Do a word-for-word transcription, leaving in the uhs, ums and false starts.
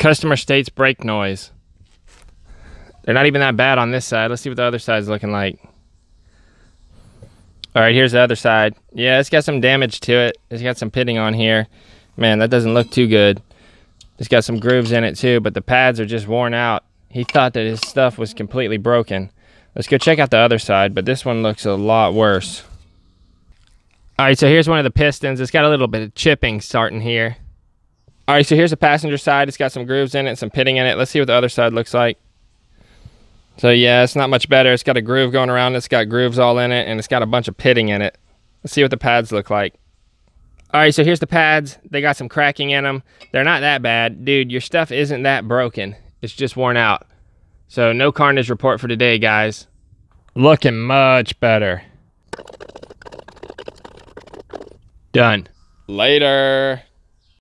Customer states brake noise. They're not even that bad on this side. Let's see what the other side's looking like. All right, here's the other side. Yeah, it's got some damage to it. It's got some pitting on here. Man, that doesn't look too good. It's got some grooves in it too, but the pads are just worn out. He thought that his stuff was completely broken. Let's go check out the other side, but this one looks a lot worse. All right, so here's one of the pistons. It's got a little bit of chipping starting here. All right, so here's the passenger side. It's got some grooves in it, some pitting in it. Let's see what the other side looks like. So yeah, it's not much better. It's got a groove going around. It's got grooves all in it, and it's got a bunch of pitting in it. Let's see what the pads look like. All right, so here's the pads. They got some cracking in them. They're not that bad. Dude, your stuff isn't that broken. It's just worn out. So no carnage report for today, guys. Looking much better. Done. Later.